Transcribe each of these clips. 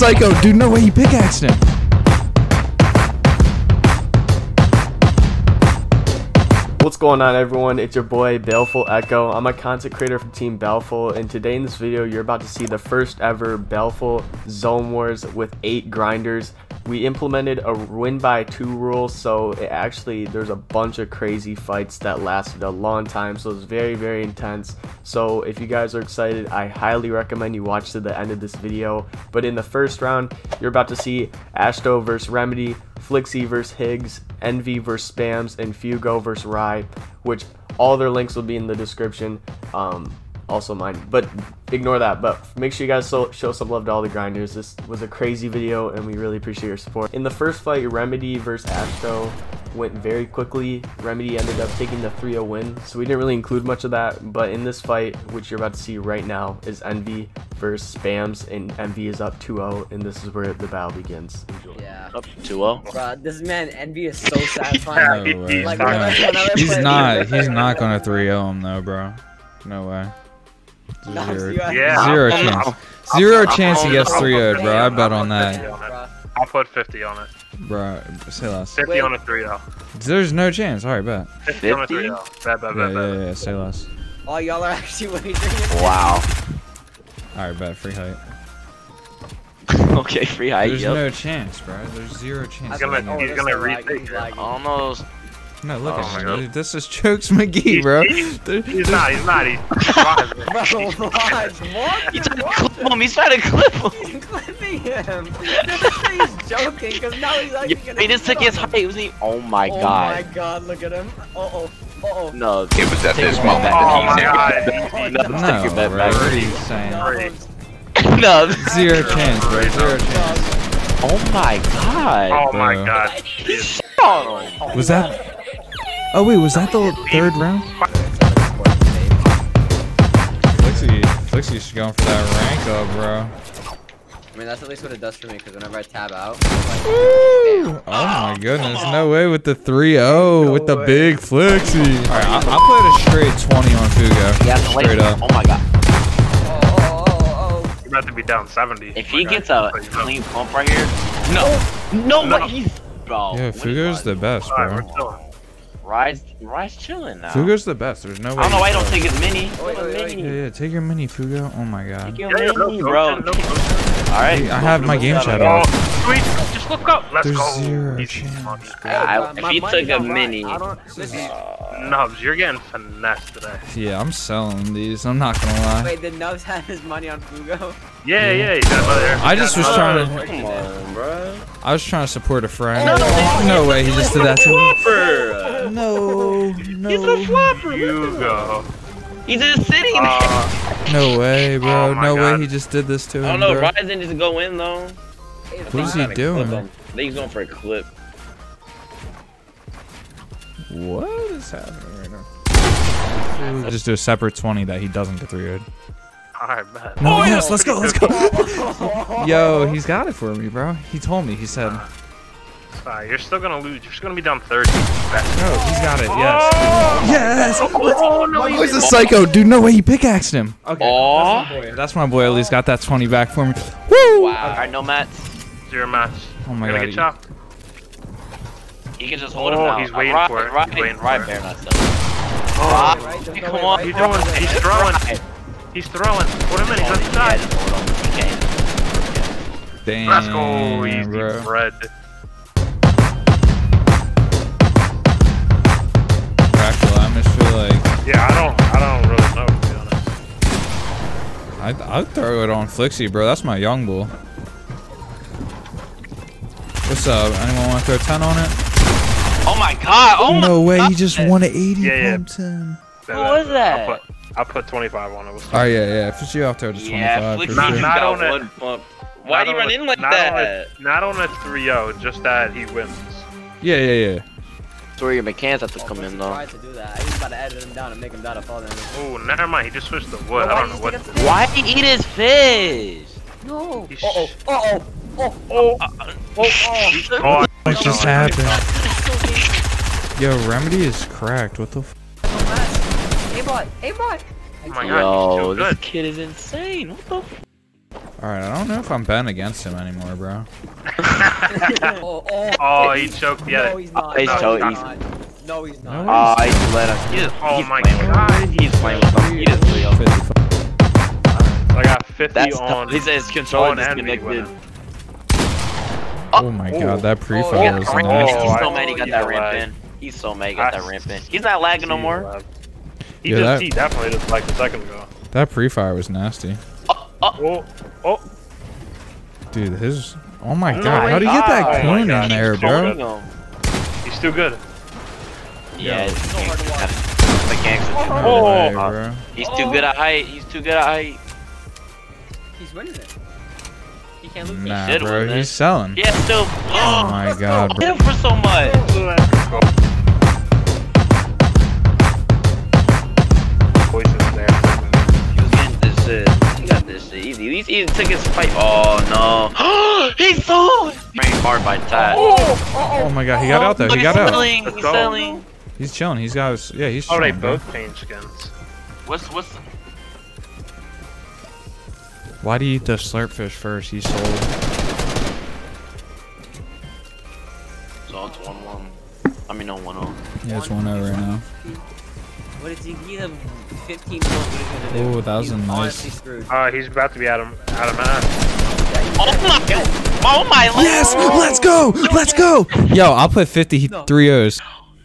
psycho, dude. No way, he pickaxed him. What's going on, everyone? It's your boy Baleful Echo. I'm a content creator from Team Baleful, and today in this video you're about to see the first ever Baleful Zone Wars with 8 grinders. We implemented a win-by-2 rule, so there's a bunch of crazy fights that lasted a long time, so it's very, very intense. So if you guys are excited, I highly recommend you watch to the end of this video. But in the first round, you're about to see Ashto versus Remedy, Flickzy versus Higgs, ENVY versus Spams, and Fugo versus Rye, which all their links will be in the description. Also mine, but ignore that. But make sure you guys show some love to all the grinders. This was a crazy video and we really appreciate your support. In the first fight, Remedy versus Ashto went very quickly. Remedy ended up taking the 3-0 win, so we didn't really include much of that. But in this fight, which you're about to see right now, is ENVY versus Spams, and ENVY is up 2-0, and this is where the battle begins. Enjoy. Yeah. Up 2-0. Bro, this man ENVY is so satisfying. Yeah, he's not gonna 3-0 him though, bro. No way. Zero chance he gets 3-0'd, bro. I bet on that. I'll put 50 on it. Bro, say less. 50 on a 3-0. There's no chance. Alright, bet. 50 on a 3-0. Bet. Say less. Oh, y'all are actually wagering it. Wow. Alright, bet. Free height. Okay, free height. There's no chance, bro. There's zero chance. He's gonna retake. Almost. No, look at him, dude. This is Chokes McGee, bro. He's not. He's He's trying to clip him. He's clipping him. He's joking, because now he's actually gonna. He just took his height. Oh my god. Oh my god, look at him. Uh oh. No. It was at this moment. No, zero chance, bro. Zero chance. Oh my god. Oh my god. Was that? Oh wait, was that the third round? Flicksy's just going for that rank up, bro. I mean, that's at least what it does for me, because whenever I tab out, like, oh my goodness, no way with the 3-0 with the big Flickzy. Alright, I played a straight 20 on Fugo. Yeah, straight up. Oh my god. You're about to be down 70. If he gets a clean pump right here. No, he's. Bro. Yeah, Fugo's the best, bro. Rye's chilling now. Fugo's the best. There's no way. I don't know why I don't take his mini. Wait. Yeah, take your mini, Fugo. Oh my god. Take your mini, bro. All right. Dude, I have my game chat on. Just look up. Let's go. Zero chance. If he took a mini. Nubs, you're getting finessed today. Yeah, I'm selling these. I'm not gonna lie. Wait, did Nubs have his money on Fugo? Yeah, he got there. I just was trying to. Come on, bro. I was trying to support a friend. No way, he just did that to me. No. He's a flopper. Fugo. He's just sitting there. No way, bro. Oh no way he just did this to him. I don't know. Rye didn't just go in, though. What is he doing? He's going for a clip. What is happening right now? We'll just do a separate 20 that he doesn't get 3-0'd. Alright, man. Oh, yes. Let's go. Yo, he's got it for me, bro. He told me. He said. You're still gonna lose. You're just gonna be down 30. No, he's got it. Yes. Oh, no, my boy's a psycho, dude. No way, he pickaxed him. Okay. That's my boy. At least got that 20 back for me. Woo! Wow. All right, no match. Zero match. Oh my god. Get chopped. He can just hold him now. He's waiting for it. Come on. He's throwing. What a minute. He's outside. Damn. Let's go. Easy, bread. Yeah, I don't really know, to be honest. I'd throw it on Flickzy, bro. That's my young bull. What's up? Anyone want to throw a 10 on it? Oh my god! No way! He just won an 80. Yeah. What was that? I put 25 on it. Oh yeah. If it's you, I'll throw it to 25. Yeah, Flickzy not on it. Why do you run in like that? Not on a 3-0. Just that he wins. Yeah. Where your mechanics have to come in though. To do that. He's about to edit him down and make him die to fall down. Oh, never mind. He just switched the wood. I don't know what. Why did he eat his fish? No. Oh. What just happened? Yo, Remedy is cracked. What the? Hey boy. Oh my god. Yo, this kid is insane. What the? Alright, I don't know if I'm bent against him anymore, bro. Oh, he choked the other. No, he's not. No, he's not. Oh, he just let us. Oh my god. He's playing with something. He is real. I got 50 on. His controller disconnected. Oh my god, that pre-fire was nice. He's so mad he got that ramp in. He's so mad he got that ramp in. He's not lagging no more. He definitely just lagged a second ago. That pre-fire was nasty. Oh. Dude, his. Oh my god, how do you get that coin on there, bro? He's too good. Yeah, it's so hard to watch. He's too good at height. He's winning it. He can't lose. Nah, he bro, he's selling. Yeah, still. Oh my god, bro. Hit him for so much. He was getting this shit. He got this shit easy. He took his fight. Oh no. He's sold. Brain hard by Ty. Oh my god, he got out though. He got out. He's selling. He's chilling. He's got his. Yeah, he's chilling. Oh, they both change skins. What's. Why do you eat the slurp fish first? He's sold. So it's 1-1. I mean, no, 1-0. Yeah, it's 1-0 right now. What is he? He's a 15 point. Oh, that was a nice. Alright, he's about to be out of mana. Oh my god! Oh my god! Yes! Let's go! Let's go! Yo, I'll put 53 O's.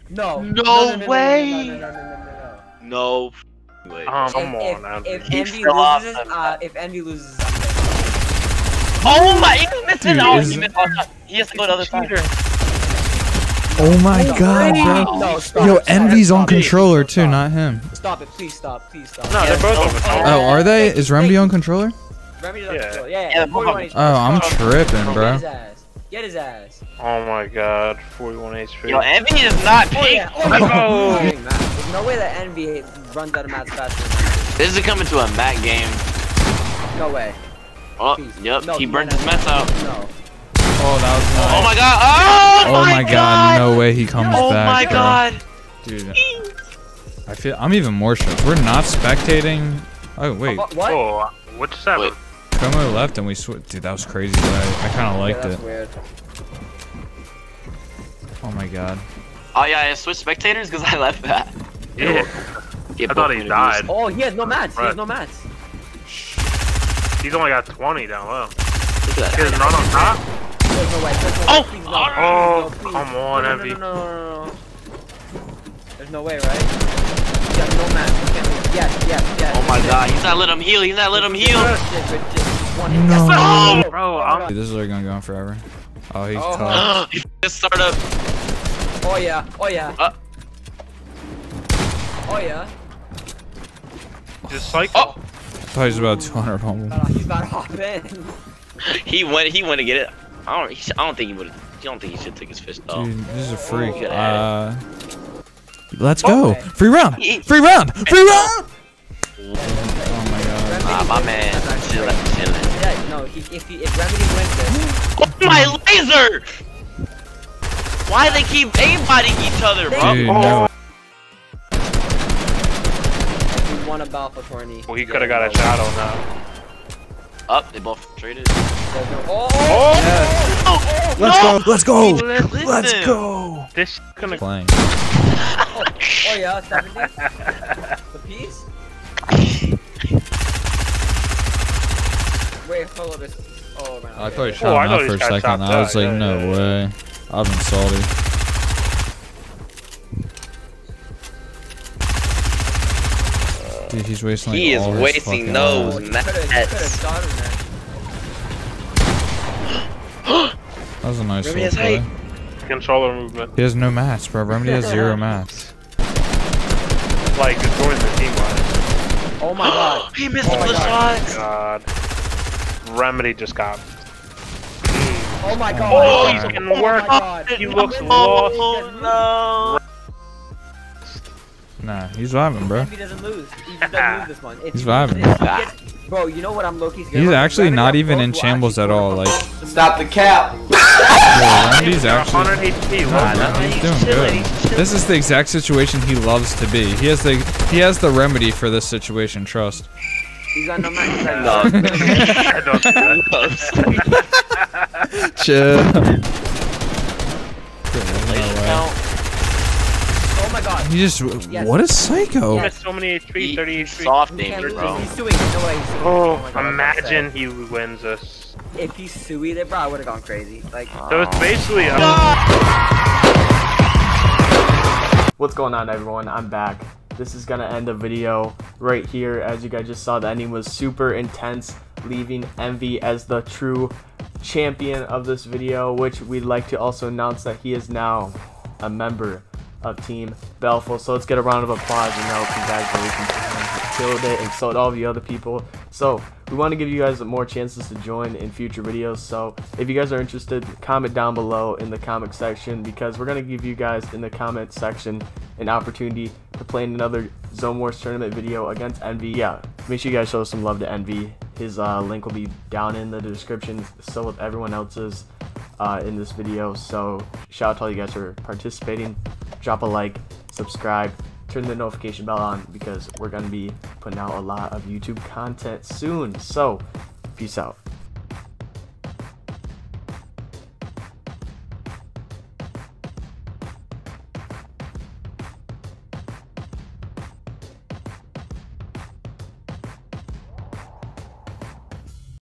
No way! No way. Come on, man. If Envy loses, oh my! He's missing out. He has to go to the other side. Oh my god, bro. Yo, Envy's on controller too, not him. Stop it, please stop, please stop. No, they're both on controller. Oh, are they? Is Remedy on controller? Remedy's on controller, yeah. Oh, I'm tripping, bro. Get his ass. Oh my god, 41 HP. Yo, Envy is not pink. Oh, yeah. There's no way that Envy runs out of mats faster. This is coming to a mat game. No way. Oh, peace. Yep, no, he burned his mats out. No. Oh, that was nice. Oh my god. Oh my god. No way he comes back. Oh my god. Bro. Dude, I'm even more shocked. We're not spectating. Oh, wait. What? Oh, what's that? Wait. Como left and we switched. Dude, that was crazy, but I kind of liked it. Weird. Oh my god. Oh yeah, I switched spectators because I left that. Yeah. I thought he died. Oh, he has no mats. He has no mats. He's only got 20 down low. He has none on top. Oh, come on, Envy. No. There's no way, right? He has no mats. Yes. Oh my god, he's not letting him heal. No. Oh, bro, dude, this is like gonna go on forever. Oh, he's caught. He just started up. Oh yeah. Just like. Oh. I thought he was about 200 home. He's about to hop in. He went to get it. I don't think he would. You don't think he should take his fish though. Dude, this is a freak. Let's go! Okay. Free round! Oh my god. My man. Chillin'. Yeah, no, if Remedy wins this... Oh, my laser! Why they keep aimbiting each other, bro? Dude, no. We won a baleful tourney. Well, he could've got a shot on that. Up, they both traded. Oh! Let's go! This gonna... Playing. Oh yeah, 70? The piece? Wait, follow this. Oh man. I thought he shot him out for a second. I was like, no way. I've been salty. Dude, he's wasting like all his fucking life. He is wasting those mats. That was a nice little play. Controller movement. He has no mats, bro. Remedy has 0 mats. Like, it's going to team wise. Oh my god. He missed all the shots. God. Remedy just got. Oh my god. Oh, he's getting worked. He looks lost. Oh no. Nah, he's vibing, bro. He doesn't lose. He doesn't lose this one. He's vibing. Bro, you know what I'm Loki's good. He's actually not even in shambles at all. Like, stop the cap. Remedy's actually he's doing good. This is the exact situation he loves to be. He has the remedy for this situation, trust. He's on the max zone. No. Chill. Oh my god. He just. Yes. What a psycho. He has so many HP, 30 HP. Soft aim, bro. He's doing noise. Oh, oh imagine he wins us. If he suited it, bro, I would have gone crazy. Like, so it's basically. What's going on, everyone? I'm back. This is gonna end the video right here. As you guys just saw, the ending was super intense, leaving ENVY as the true champion of this video. Which we'd like to also announce that he is now a member of Team Baleful. So let's get a round of applause. You know, congratulations to him. He killed it, and so did all the other people. So we want to give you guys more chances to join in future videos, so if you guys are interested, comment down below in the comment section, because we're going to give you guys in the comment section an opportunity to play in another Zone Wars tournament video against ENVY. Yeah, make sure you guys show some love to ENVY. His link will be down in the description, so with everyone else's in this video. So shout out to all you guys for participating. Drop a like, subscribe, turn the notification bell on, because we're going to be putting out a lot of YouTube content soon. So peace out.